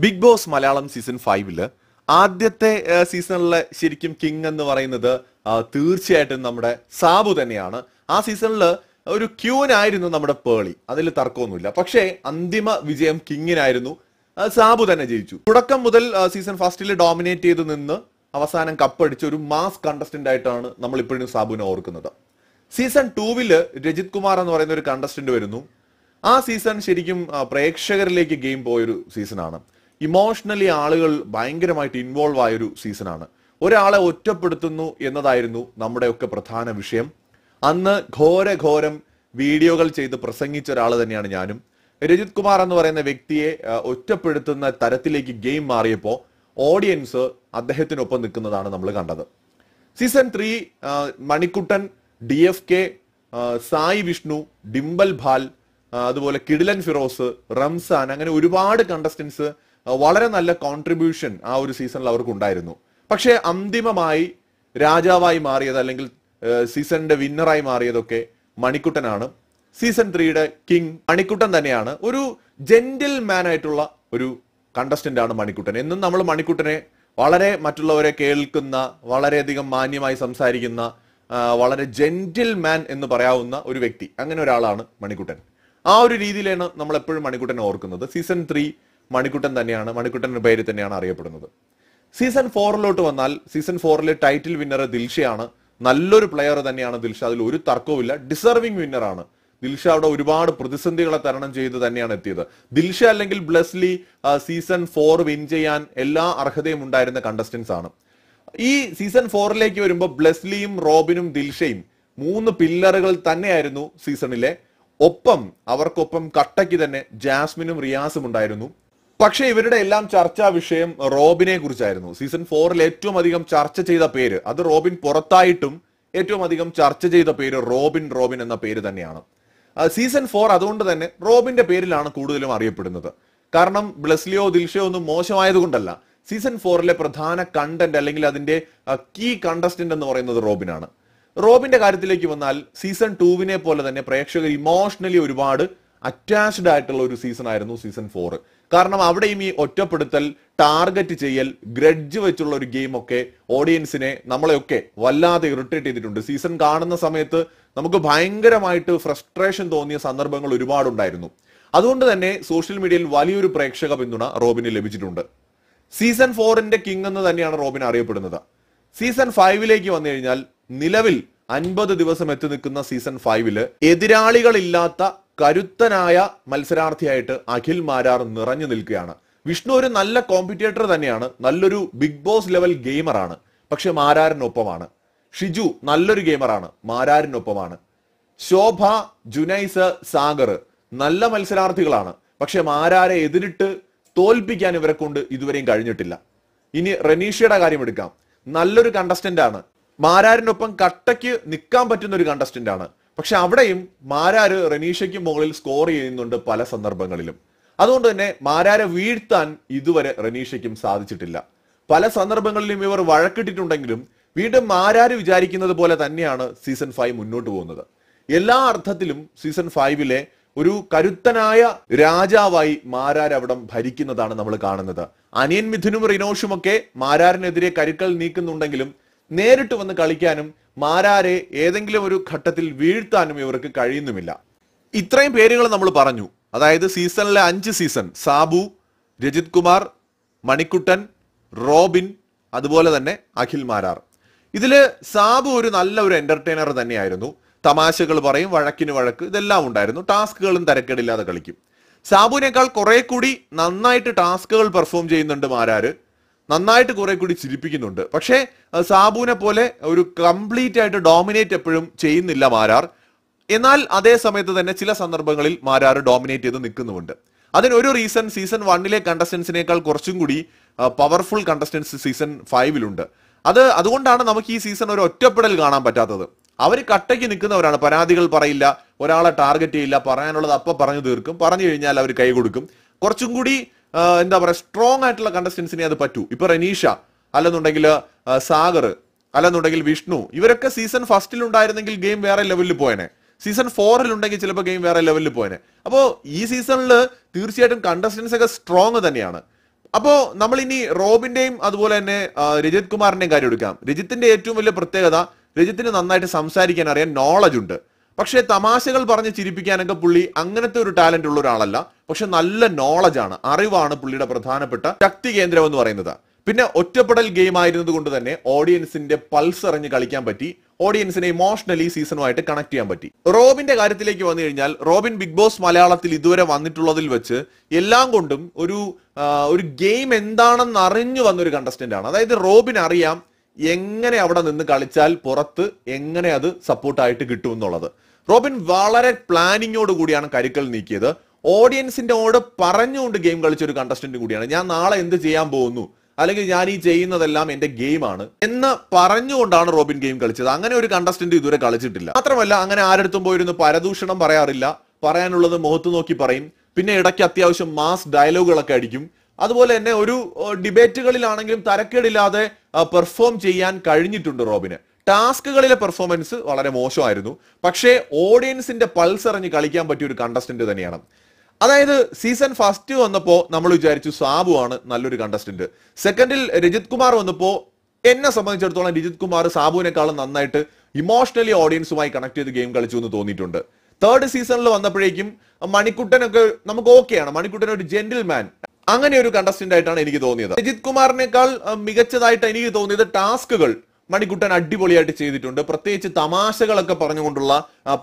Big Boss Malayalam Season 5 ആദ്യത്തെ സീസണിലെ ശരിക്കും കിങ് എന്ന് പറയുന്നത് തീർച്ചയായിട്ടും നമ്മുടെ സാബു തന്നെയാണ്. ആ സീസണിൽ ഒരു ക്യൂനായിരുന്നു നമ്മുടെ പേളി, അതിൽ തർക്കമൊന്നുമില്ല. പക്ഷേ അന്തിമ വിജയം കിങ്ങിനായിരുന്നു, സാബു തന്നെ ജയിച്ചു. തുടക്കം മുതൽ സീസൺ ഫസ്റ്റിൽ ഡോമിനേറ്റ് ചെയ്ത് നിന്ന് അവസാനം കപ്പടിച്ച ഒരു മാസ് കണ്ടസ്റ്റന്റ് ആയിട്ടാണ് നമ്മളിപ്പോഴും സാബുവിനെ ഓർക്കുന്നത്. സീസൺ 2 രജിത് കുമാർ എന്ന് പറയുന്ന ഒരു കണ്ടസ്റ്റന്റ് വരുന്നു. ആ സീസൺ ശരിക്കും പ്രേക്ഷകരിലേക്ക് ഗെയിം പോയൊരു സീസണാണ്. ഇമോഷണലി ആളുകൾ ഭയങ്കരമായിട്ട് ഇൻവോൾവ് ആയൊരു സീസണാണ്. ഒരാളെ ഒറ്റപ്പെടുത്തുന്നു എന്നതായിരുന്നു നമ്മുടെയൊക്കെ പ്രധാന വിഷയം. അന്ന് ഘോരം വീഡിയോകൾ ചെയ്ത് പ്രസംഗിച്ച ഒരാൾ തന്നെയാണ് ഞാനും. രജിത് കുമാർ എന്ന് പറയുന്ന വ്യക്തിയെ ഒറ്റപ്പെടുത്തുന്ന തരത്തിലേക്ക് ഗെയിം മാറിയപ്പോൾ ഓഡിയൻസ് അദ്ദേഹത്തിനൊപ്പം നിൽക്കുന്നതാണ് നമ്മൾ കണ്ടത്. സീസൺ 3 മണിക്കുട്ടൻ, DFK, സായി വിഷ്ണു, ഡിംബൽ ഭാൽ, അതുപോലെ കിടിലൻ ഫിറോസ്, റംസാൻ, അങ്ങനെ ഒരുപാട് കണ്ടസ്റ്റൻസ് വളരെ നല്ല കോൺട്രിബ്യൂഷൻ ആ ഒരു സീസണിൽ അവർക്കുണ്ടായിരുന്നു. പക്ഷേ അന്തിമമായി രാജാവായി മാറിയത് അല്ലെങ്കിൽ സീസണിന്റെ വിന്നറായി മാറിയതൊക്കെ മണിക്കുട്ടനാണ്. സീസൺ 3 കിങ് മണിക്കുട്ടൻ തന്നെയാണ്. ഒരു ജെന്റിൽ മാൻ ആയിട്ടുള്ള ഒരു കണ്ടസ്റ്റന്റ് ആണ് മണിക്കുട്ടൻ. എന്നും നമ്മൾ മണിക്കുട്ടനെ വളരെ മറ്റുള്ളവരെ കേൾക്കുന്ന, വളരെയധികം മാന്യമായി സംസാരിക്കുന്ന, വളരെ ജെന്റിൽ മാൻ എന്ന് പറയാവുന്ന ഒരു വ്യക്തി, അങ്ങനെ ഒരാളാണ് മണിക്കുട്ടൻ. ആ ഒരു രീതിയിലാണ് നമ്മൾ എപ്പോഴും മണിക്കുട്ടനെ ഓർക്കുന്നത്. സീസൺ 3 മണിക്കുട്ടൻ തന്നെയാണ്, മണിക്കുട്ടൻ്റെ പേര് തന്നെയാണ് അറിയപ്പെടുന്നത്. സീസൺ 4 വന്നാൽ സീസൺ 4 ടൈറ്റിൽ വിന്നർ ദിൽഷയാണ്. നല്ലൊരു പ്ലെയർ തന്നെയാണ് ദിൽഷ, അതിൽ ഒരു തർക്കവുമില്ല. ഡിസർവിങ് വിന്നറാണ് ദിൽഷ. അവിടെ ഒരുപാട് പ്രതിസന്ധികളെ തരണം ചെയ്ത് തന്നെയാണ് എത്തിയത്. ദിൽഷ അല്ലെങ്കിൽ ബ്ലസ്ലി സീസൺ 4 വിൻ ചെയ്യാൻ എല്ലാ അർഹതയും ഉണ്ടായിരുന്ന കണ്ടസ്റ്റൻസ് ആണ്. ഈ സീസൺ 4 വരുമ്പോൾ ബ്ലസ്ലിയും റോബിനും ദിൽഷയും 3 പില്ലറുകൾ തന്നെയായിരുന്നു സീസണിലെ. ഒപ്പം അവർക്കൊപ്പം കട്ടയ്ക്ക് തന്നെ ജാസ്മിനും റിയാസും ഉണ്ടായിരുന്നു. പക്ഷേ ഇവരുടെ എല്ലാം ചർച്ചാ വിഷയം റോബിനെ കുറിച്ചായിരുന്നു. സീസൺ 4 ഏറ്റവും അധികം ചർച്ച ചെയ്ത പേര്, അത് റോബിൻ പുറത്തായിട്ടും ഏറ്റവും അധികം ചർച്ച ചെയ്ത പേര് റോബിൻ എന്ന പേര് തന്നെയാണ്. സീസൺ 4 അതുകൊണ്ട് തന്നെ റോബിന്റെ പേരിലാണ് കൂടുതലും അറിയപ്പെടുന്നത്. കാരണം ബ്ലസ്ലിയോ ദിൽഷയോ ഒന്നും മോശമായതുകൊണ്ടല്ല. സീസൺ 4 പ്രധാന കണ്ടന്റ് അല്ലെങ്കിൽ അതിന്റെ കീ കണ്ടസ്റ്റന്റ് എന്ന് പറയുന്നത് റോബിനാണ്. റോബിന്റെ കാര്യത്തിലേക്ക് വന്നാൽ സീസൺ 2 പോലെ തന്നെ പ്രേക്ഷകർ ഇമോഷണലി ഒരുപാട് അറ്റാച്ച്ഡ് ആയിട്ടുള്ള ഒരു സീസൺ ആയിരുന്നു സീസൺ 4. കാരണം അവിടെയും ഈ ഒറ്റപ്പെടുത്തൽ, ടാർഗറ്റ് ചെയ്യൽ, ഗ്രഡ്ജ് വെച്ചുള്ള ഒരു ഗെയിമൊക്കെ ഓഡിയൻസിനെ, നമ്മളെയൊക്കെ വല്ലാതെ ഇറിറ്റേറ്റ് ചെയ്തിട്ടുണ്ട്. സീസൺ കാണുന്ന സമയത്ത് നമുക്ക് ഭയങ്കരമായിട്ട് ഫ്രസ്ട്രേഷൻ തോന്നിയ സന്ദർഭങ്ങൾ ഒരുപാടുണ്ടായിരുന്നു. അതുകൊണ്ട് തന്നെ സോഷ്യൽ മീഡിയയിൽ വലിയൊരു പ്രേക്ഷക പിന്തുണ റോബിന് ലഭിച്ചിട്ടുണ്ട്. സീസൺ 4 കിങ് എന്ന് തന്നെയാണ് റോബിൻ അറിയപ്പെടുന്നത്. സീസൺ 5 വന്നു കഴിഞ്ഞാൽ നിലവിൽ 50 ദിവസം എത്തി നിൽക്കുന്ന സീസൺ 5 എതിരാളികളില്ലാത്ത കരുത്തനായ മത്സരാർത്ഥിയായിട്ട് അഖിൽ മാരാർ നിറഞ്ഞു നിൽക്കുകയാണ്. വിഷ്ണു ഒരു നല്ല കോമ്പറ്റേറ്റർ തന്നെയാണ്, നല്ലൊരു ബിഗ് ബോസ് ലെവൽ ഗെയിമറാണ്, പക്ഷെ മാരാറിനൊപ്പമാണ്. ഷിജു നല്ലൊരു ഗെയിമറാണ്, മാരാറിനൊപ്പമാണ്. ശോഭ, ജുനൈസ്, സാഗർ നല്ല മത്സരാർത്ഥികളാണ്, പക്ഷെ മാരാരെ എതിരിട്ട് തോൽപ്പിക്കാൻ ഇവരെ കൊണ്ട് ഇതുവരെയും കഴിഞ്ഞിട്ടില്ല. ഇനി റെനീഷയുടെ കാര്യം എടുക്കാം. നല്ലൊരു കണ്ടസ്റ്റന്റ് ആണ്, മാരാറിനൊപ്പം കട്ടയ്ക്ക് നിൽക്കാൻ പറ്റുന്ന ഒരു കണ്ടസ്റ്റന്റ് ആണ്. പക്ഷെ അവിടെയും മാരാര് റെനീഷയ്ക്ക് മുകളിൽ സ്കോർ ചെയ്യുന്നുണ്ട് പല സന്ദർഭങ്ങളിലും. അതുകൊണ്ട് തന്നെ മാരാരെ വീഴ്ത്താൻ ഇതുവരെ റെനീഷയ്ക്കും സാധിച്ചിട്ടില്ല. പല സന്ദർഭങ്ങളിലും ഇവർ വഴക്കിട്ടിട്ടുണ്ടെങ്കിലും വീണ്ടും മാരാര് വിചാരിക്കുന്നത് പോലെ തന്നെയാണ് സീസൺ 5 മുന്നോട്ട് പോകുന്നത്. എല്ലാ അർത്ഥത്തിലും സീസൺ 5 ഒരു കരുത്തനായ രാജാവായി മാരാരവിടം ഭരിക്കുന്നതാണ് നമ്മൾ കാണുന്നത്. അനിയൻ മിഥുനും റിനോഷുമൊക്കെ മാരാറിനെതിരെ കരുക്കൾ നീക്കുന്നുണ്ടെങ്കിലും നേരിട്ട് വന്ന് കളിക്കാനും മാരാരെ ഏതെങ്കിലും ഒരു ഘട്ടത്തിൽ വീഴ്ത്താനും ഇവർക്ക് കഴിയുന്നുമില്ല. ഇത്രയും പേരുകൾ നമ്മൾ പറഞ്ഞു. അതായത് സീസണിലെ 5 സീസൺ സാബു, രജിത് കുമാർ, മണിക്കുട്ടൻ, റോബിൻ, അതുപോലെ തന്നെ അഖിൽ മാരാർ. ഇതിൽ സാബു ഒരു നല്ല ഒരു എൻ്റർടൈനർ തന്നെയായിരുന്നു. തമാശകൾ പറയും, വഴക്കിന് വഴക്ക്, ഇതെല്ലാം ഉണ്ടായിരുന്നു. ടാസ്കുകളും തരക്കേടില്ലാതെ കളിക്കും. സാബുവിനേക്കാൾ കുറെ കൂടി നന്നായിട്ട് ടാസ്കുകൾ പെർഫോം ചെയ്യുന്നുണ്ട് മാരാർ, നന്നായിട്ട് കുറെ കൂടി ചിരിപ്പിക്കുന്നുണ്ട്. പക്ഷേ സാബുവിനെ പോലെ ഒരു കംപ്ലീറ്റ് ആയിട്ട് ഡോമിനേറ്റ് എപ്പോഴും ചെയ്യുന്നില്ല മാരാർ. എന്നാൽ അതേ സമയത്ത് തന്നെ ചില സന്ദർഭങ്ങളിൽ മാരാർ ഡോമിനേറ്റ് ചെയ്ത് നിൽക്കുന്നുമുണ്ട്. അതിനൊരു റീസൺ സീസൺ 1 കണ്ടസ്റ്റൻസിനേക്കാൾ കുറച്ചും കൂടി പവർഫുൾ കണ്ടസ്റ്റൻസ് സീസൺ 5 അതുകൊണ്ടാണ് നമുക്ക് ഈ സീസൺ ഒരു ഒറ്റപ്പെടൽ കാണാൻ പറ്റാത്തത്. അവർ കട്ടയ്ക്ക് നിൽക്കുന്നവരാണ്, പരാതികൾ പറയില്ല, ഒരാളെ ടാർഗറ്റ് ചെയ്യില്ല, പറയാനുള്ളത് അപ്പം പറഞ്ഞു തീർക്കും, പറഞ്ഞു കഴിഞ്ഞാൽ അവർ കൈ കൊടുക്കും. കുറച്ചും കൂടി സ്ട്രോങ് ആയിട്ടുള്ള കണ്ടസ്റ്റൻസിനെ അത് പറ്റൂ. ഇപ്പൊ റനീഷ, അല്ലെന്നുണ്ടെങ്കിൽ സാഗർ, അല്ലെന്നുണ്ടെങ്കിൽ വിഷ്ണു, ഇവരൊക്കെ സീസൺ 1 ഉണ്ടായിരുന്നെങ്കിൽ ഗെയിം വേറെ ലെവലിൽ പോയനെ. സീസൺ 4 ഉണ്ടെങ്കിൽ ചിലപ്പോൾ ഗെയിം വേറെ ലെവലിൽ പോയനെ. അപ്പോൾ ഈ സീസണിൽ തീർച്ചയായിട്ടും കണ്ടസ്റ്റൻസ് ഒക്കെ സ്ട്രോങ് തന്നെയാണ്. Apo Namalini, Robin name, Adabola, Rejith Kumar and Garudam. Rejith in the 2 million Protega, Rejith in the night Samsari can array knowledge under. പക്ഷേ തമാശകൾ പറഞ്ഞ് ചിരിപ്പിക്കാനൊക്കെ പുള്ളി അങ്ങനത്തെ ഒരു ടാലന്റ് ഉള്ള ഒരാളല്ല. പക്ഷേ നല്ല നോളജാണ്, അറിവാണ് പുള്ളിയുടെ പ്രധാനപ്പെട്ട ശക്തി കേന്ദ്രം എന്ന് പറയുന്നത്. പിന്നെ ഒറ്റപ്പെടൽ ഗെയിം ആയിരുന്നതുകൊണ്ട് തന്നെ ഓഡിയൻസിന്റെ പൾസ് അറിഞ്ഞ് കളിക്കാൻ പറ്റി, ഓഡിയൻസിനെ ഇമോഷണലി സീസണുമായിട്ട് കണക്ട് ചെയ്യാൻ പറ്റി. റോബിന്റെ കാര്യത്തിലേക്ക് വന്നു കഴിഞ്ഞാൽ റോബിൻ ബിഗ് ബോസ് മലയാളത്തിൽ ഇതുവരെ വന്നിട്ടുള്ളതിൽ വെച്ച് എല്ലാം കൊണ്ടും ഒരു ഗെയിം എന്താണെന്ന് അറിഞ്ഞു വന്ന ഒരു കണ്ടസ്റ്റന്റ് ആണ്. അതായത് റോബിൻ അറിയാം എങ്ങനെ അവിടെ നിന്ന് കളിച്ചാൽ പുറത്ത് എങ്ങനെ അത് സപ്പോർട്ടായിട്ട് കിട്ടും എന്നുള്ളത്. റോബിൻ വളരെ പ്ലാനിങ്ങോട് കൂടിയാണ് കരുക്കൾ നീക്കിയത്. ഓഡിയൻസിന്റെ ഓട് പറഞ്ഞുകൊണ്ട് ഗെയിം കളിച്ചൊരു കണ്ടസ്റ്റന്റ് കൂടിയാണ്. ഞാൻ നാളെ എന്ത് ചെയ്യാൻ പോകുന്നു, അല്ലെങ്കിൽ ഞാൻ ഈ ചെയ്യുന്നതെല്ലാം എന്റെ ഗെയിമാണ് എന്ന് പറഞ്ഞുകൊണ്ടാണ് റോബിൻ ഗെയിം കളിച്ചത്. അങ്ങനെ ഒരു കണ്ടസ്റ്റന്റ് ഇതുവരെ കളിച്ചിട്ടില്ല. മാത്രമല്ല അങ്ങനെ ആരെടുത്തും പോയിരുന്നു പരദൂഷണം പറയാറില്ല, പറയാനുള്ളത് മുഖത്ത് നോക്കി പറയും. പിന്നെ ഇടയ്ക്ക് അത്യാവശ്യം മാസ് ഡയലോഗുകളൊക്കെ അടിക്കും. അതുപോലെ തന്നെ ഒരു ഡിബേറ്റുകളിലാണെങ്കിലും തരക്കേടില്ലാതെ പെർഫോം ചെയ്യാൻ കഴിഞ്ഞിട്ടുണ്ട് റോബിന്. ടാസ്കുകളിലെ പെർഫോമൻസ് വളരെ മോശമായിരുന്നു, പക്ഷേ ഓഡിയൻസിന്റെ പൾസ് അറിഞ്ഞ് കളിക്കാൻ പറ്റിയ ഒരു കണ്ടസ്റ്റന്റ് തന്നെയാണ്. അതായത് സീസൺ ഫസ്റ്റ് വന്നപ്പോൾ നമ്മൾ വിചാരിച്ചു സാബു ആണ് നല്ലൊരു കണ്ടസ്റ്റന്റ്. സെക്കൻഡിൽ രജിത് കുമാർ വന്നപ്പോൾ എന്നെ സംബന്ധിച്ചിടത്തോളം രജിത് കുമാർ സാബുവിനേക്കാളും നന്നായിട്ട് ഇമോഷണലി ഓഡിയൻസുമായി കണക്ട് ചെയ്ത് ഗെയിം കളിച്ചു എന്ന് തോന്നിയിട്ടുണ്ട്. തേർഡ് സീസണിൽ വന്നപ്പോഴേക്കും മണിക്കുട്ടനൊക്കെ നമുക്ക് ഓക്കെയാണ്, മണിക്കുട്ടൻ ഒരു ജെന്റിൽമാൻ, അങ്ങനെ ഒരു കണ്ടസ്റ്റന്റ് ആയിട്ടാണ് എനിക്ക് തോന്നിയത്. രജിത് കുമാറിനേക്കാൾ മികച്ചതായിട്ട് എനിക്ക് തോന്നിയത് ടാസ്കുകൾ മണിക്കുട്ടൻ അടിപൊളിയായിട്ട് ചെയ്തിട്ടുണ്ട്. പ്രത്യേകിച്ച് തമാശകളൊക്കെ പറഞ്ഞുകൊണ്ടുള്ള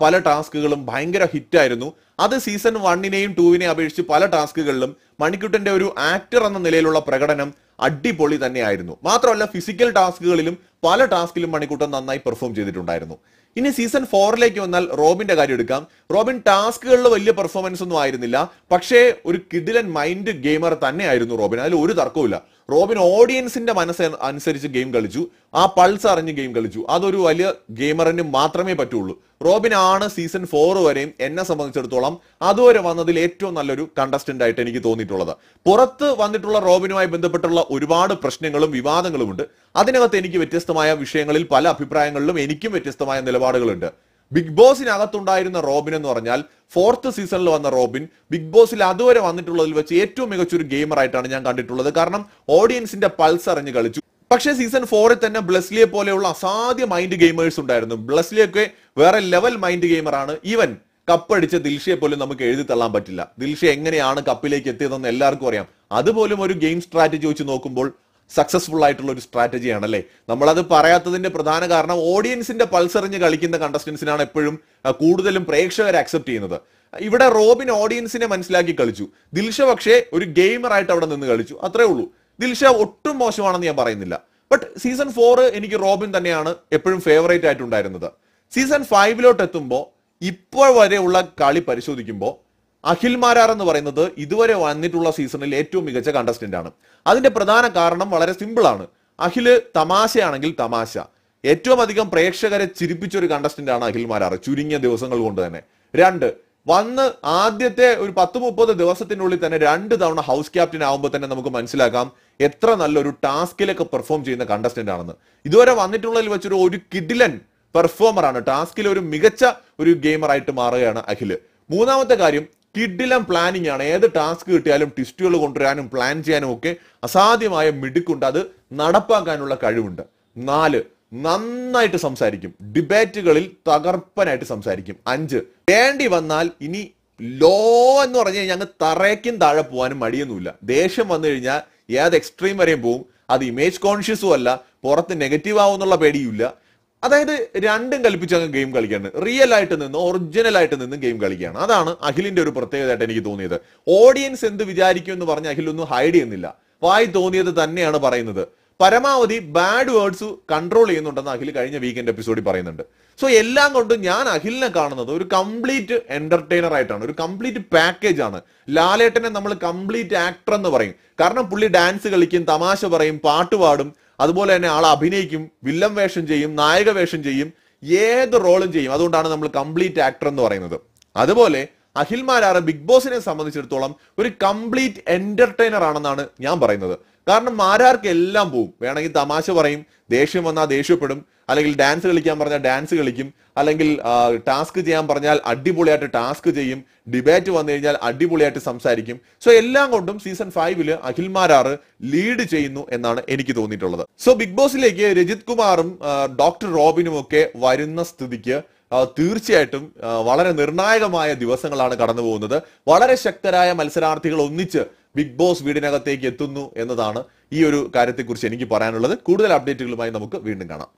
പല ടാസ്കുകളും ഭയങ്കര ഹിറ്റായിരുന്നു. അത് സീസൺ 1-നെയും 2-നെയും അപേക്ഷിച്ച് പല ടാസ്കുകളിലും മണിക്കുട്ടന്റെ ഒരു ആക്ടർ എന്ന നിലയിലുള്ള പ്രകടനം അടിപൊളി തന്നെയായിരുന്നു. മാത്രമല്ല ഫിസിക്കൽ ടാസ്കുകളിലും പല ടാസ്കിലും മണിക്കുട്ടൻ നന്നായി പെർഫോം ചെയ്തിട്ടുണ്ടായിരുന്നു. ഇനി സീസൺ 4-ലേക്ക് വന്നാൽ റോബിന്റെ കാര്യം എടുക്കാം. റോബിൻ ടാസ്കുകളിൽ വലിയ പെർഫോമൻസ് ഒന്നും ആയിരുന്നില്ല, പക്ഷേ ഒരു കിഡിലൻ മൈൻഡ് ഗെയിമർ തന്നെയായിരുന്നു റോബിൻ, അതിൽ ഒരു തർക്കവുമില്ല. റോബിൻ ഓഡിയൻസിന്റെ മനസ്സ് അനുസരിച്ച് ഗെയിം കളിച്ചു, ആ പൾസ് അറിഞ്ഞ് ഗെയിം കളിച്ചു. അതൊരു വലിയ ഗെയിമറിന് മാത്രമേ പറ്റുള്ളൂ. റോബിൻ ആണ് സീസൺ 4 വരെയും എന്നെ സംബന്ധിച്ചിടത്തോളം അതുവരെ വന്നതിൽ ഏറ്റവും നല്ലൊരു കണ്ടസ്റ്റന്റ് ആയിട്ട് എനിക്ക് തോന്നിയിട്ടുള്ളത്. പുറത്ത് വന്നിട്ടുള്ള റോബിനുമായി ബന്ധപ്പെട്ടുള്ള ഒരുപാട് പ്രശ്നങ്ങളും വിവാദങ്ങളും ഉണ്ട്. അതിനകത്ത് എനിക്ക് വ്യത്യസ്തമായ വിഷയങ്ങളിൽ പല അഭിപ്രായങ്ങളിലും എനിക്കും വ്യത്യസ്തമായ നിലപാടുകളുണ്ട്. ബിഗ് ബോസിനകത്തുണ്ടായിരുന്ന റോബിൻ എന്ന് പറഞ്ഞാൽ ഫോർത്ത് സീസണിൽ വന്ന റോബിൻ ബിഗ് ബോസിൽ അതുവരെ വന്നിട്ടുള്ളതിൽ വെച്ച് ഏറ്റവും മികച്ചൊരു ഗെയിമറായിട്ടാണ് ഞാൻ കണ്ടിട്ടുള്ളത്. കാരണം ഓഡിയൻസിന്റെ പൾസ് അറിഞ്ഞ് കളിച്ചു. പക്ഷേ സീസൺ 4-ൽ തന്നെ ബ്ലസ്ലിയെ പോലെയുള്ള അസാധ്യ മൈൻഡ് ഗെയിമേഴ്സ് ഉണ്ടായിരുന്നു. ബ്ലസ്ലിയൊക്കെ വേറെ ലെവൽ മൈൻഡ് ഗെയിമറാണ്. ഈവൻ കപ്പടിച്ച ദിൽഷയെ പോലും നമുക്ക് എഴുതി തള്ളാൻ പറ്റില്ല. ദിൽഷ എങ്ങനെയാണ് കപ്പിലേക്ക് എത്തിയതെന്ന് എല്ലാവർക്കും അറിയാം. അതുപോലും ഒരു ഗെയിം സ്ട്രാറ്റജി വെച്ച് നോക്കുമ്പോൾ സക്സസ്ഫുൾ ആയിട്ടുള്ള ഒരു സ്ട്രാറ്റജിയാണ് അല്ലേ. നമ്മളത് പറയാത്തതിന്റെ പ്രധാന കാരണം ഓഡിയൻസിന്റെ പൾസറിഞ്ഞ് കളിക്കുന്ന കണ്ടസ്റ്റൻസിനാണ് എപ്പോഴും കൂടുതലും പ്രേക്ഷകർ അക്സെപ്റ്റ് ചെയ്യുന്നത്. ഇവിടെ റോബിൻ ഓഡിയൻസിനെ മനസ്സിലാക്കി കളിച്ചു. ദിൽഷ പക്ഷേ ഒരു ഗെയിമറായിട്ട് അവിടെ നിന്ന് കളിച്ചു, അത്രേ ഉള്ളൂ. ദിൽഷ ഒട്ടും മോശമാണെന്ന് ഞാൻ പറയുന്നില്ല. ബട്ട് സീസൺ 4 എനിക്ക് റോബിൻ തന്നെയാണ് എപ്പോഴും ഫേവറേറ്റ് ആയിട്ടുണ്ടായിരുന്നത്. സീസൺ 5-ലോട്ട് എത്തുമ്പോൾ ഇപ്പോൾ വരെയുള്ള കളി പരിശോധിക്കുമ്പോൾ അഖിൽ മാരാർ എന്ന് പറയുന്നത് ഇതുവരെ വന്നിട്ടുള്ള സീസണിൽ ഏറ്റവും മികച്ച കണ്ടസ്റ്റന്റ് ആണ്. അതിന്റെ പ്രധാന കാരണം വളരെ സിമ്പിളാണ്. അഖില് തമാശയാണെങ്കിൽ തമാശ, ഏറ്റവും അധികം പ്രേക്ഷകരെ ചിരിപ്പിച്ച ഒരു കണ്ടസ്റ്റന്റ് ആണ് അഖിൽ മാരാർ ചുരുങ്ങിയ ദിവസങ്ങൾ കൊണ്ട് തന്നെ. 2 വന്ന് ആദ്യത്തെ ഒരു 10-30 ദിവസത്തിനുള്ളിൽ തന്നെ 2 തവണ ഹൗസ് ക്യാപ്റ്റൻ ആവുമ്പോൾ തന്നെ നമുക്ക് മനസ്സിലാക്കാം എത്ര നല്ലൊരു ടാസ്കിലൊക്കെ പെർഫോം ചെയ്യുന്ന കണ്ടസ്റ്റന്റ് ആണെന്ന്. ഇതുവരെ വന്നിട്ടുള്ളതിൽ വെച്ചൊരു കിഡിലൻ പെർഫോമറാണ്, ടാസ്കിൽ ഒരു മികച്ച ഒരു ഗെയിമറായിട്ട് മാറുകയാണ് അഖില്. 3-മത്തെ കാര്യം കിഡിലൻ പ്ലാനിങ് ആണ്. ഏത് ടാസ്ക് കിട്ടിയാലും ട്വിസ്റ്റുകൾ കൊണ്ടുവരാനും പ്ലാൻ ചെയ്യാനും ഒക്കെ അസാധ്യമായ മിടുക്കുണ്ട്, അത് നടപ്പാക്കാനുള്ള കഴിവുണ്ട്. 4 നന്നായിട്ട് സംസാരിക്കും, ഡിബേറ്റുകളിൽ തകർപ്പനായിട്ട് സംസാരിക്കും. 5 വേണ്ടി വന്നാൽ ഇനി ലോ എന്ന് പറഞ്ഞു കഴിഞ്ഞാൽ ഞങ്ങൾ തറയ്ക്കും താഴെ പോകാനും മടിയൊന്നുമില്ല. ദേഷ്യം വന്നു കഴിഞ്ഞാൽ ഏത് എക്സ്ട്രീം വരെയും പോവും. അത് ഇമേജ് കോൺഷ്യസും അല്ല, പുറത്ത് നെഗറ്റീവ് ആവുമെന്നുള്ള പേടിയുമില്ല. അതായത് 2 കൽപ്പിച്ച് അങ്ങ് ഗെയിം കളിക്കാണ്, റിയൽ ആയിട്ട് നിന്ന് ഒറിജിനൽ ആയിട്ട് നിന്ന് ഗെയിം കളിക്കുകയാണ്. അതാണ് അഖിലിന്റെ ഒരു പ്രത്യേകതയായിട്ട് എനിക്ക് തോന്നിയത്. ഓഡിയൻസ് എന്ത് വിചാരിക്കും എന്ന് പറഞ്ഞ് അഖിലൊന്നും ഹൈഡ് ചെയ്യുന്നില്ല, വായി തോന്നിയത് തന്നെയാണ് പറയുന്നത്. പരമാവധി ബാഡ് വേർഡ്സ് കൺട്രോൾ ചെയ്യുന്നുണ്ടെന്ന് അഖിൽ കഴിഞ്ഞ വീക്കെൻഡ് എപ്പിസോഡിൽ പറയുന്നുണ്ട്. സോ എല്ലാം കൊണ്ടും ഞാൻ അഖിലിനെ കാണുന്നത് ഒരു കംപ്ലീറ്റ് എന്റർടൈനർ ആയിട്ടാണ്, ഒരു കംപ്ലീറ്റ് പാക്കേജ് ആണ്. ലാലേട്ടനെ നമ്മൾ കംപ്ലീറ്റ് ആക്ടർ എന്ന് പറയും, കാരണം പുള്ളി ഡാൻസ് കളിക്കും, തമാശ പറയും, പാട്ടുപാടും, അതുപോലെ തന്നെ ആൾ അഭിനയിക്കും, വില്ലൻ വേഷം ചെയ്യും, നായക വേഷം ചെയ്യും, ഏത് റോളും ചെയ്യും. അതുകൊണ്ടാണ് നമ്മൾ കംപ്ലീറ്റ് ആക്ടർ എന്ന് പറയുന്നത്. അതുപോലെ Akhil Marar Big Boss in a Samanitolam, very complete entertainer Anana Yambarana. Karna Marar Kellambu, when I get Tamasha Varim, Deshimana Deshupudum, a little dancer Likamana, dancing Likim, a little task Jam Barnal, Adibulata task Jim, debate on the Adibulata Samsarikim. So Elangodum season 5 will Akhil Marar lead Chainu and Enikidonitola. So Big Boss Lake, Rejith Kumarum, Dr. Robin, okay, Virinas to the Kia. തീർച്ചയായിട്ടും വളരെ നിർണായകമായ ദിവസങ്ങളാണ് കടന്നുപോകുന്നത് വളരെ ശക്തരായ മത്സരാർത്ഥികൾ ഒന്നിച്ച് big boss വീടിനകത്തേക്ക് എത്തുന്നു എന്നതാണ് ഈ ഒരു കാര്യത്തെക്കുറിച്ച് എനിക്ക് പറയാനുള്ളത് കൂടുതൽ അപ്ഡേറ്റുകളുമായി നമുക്ക് വീണ്ടും കാണാം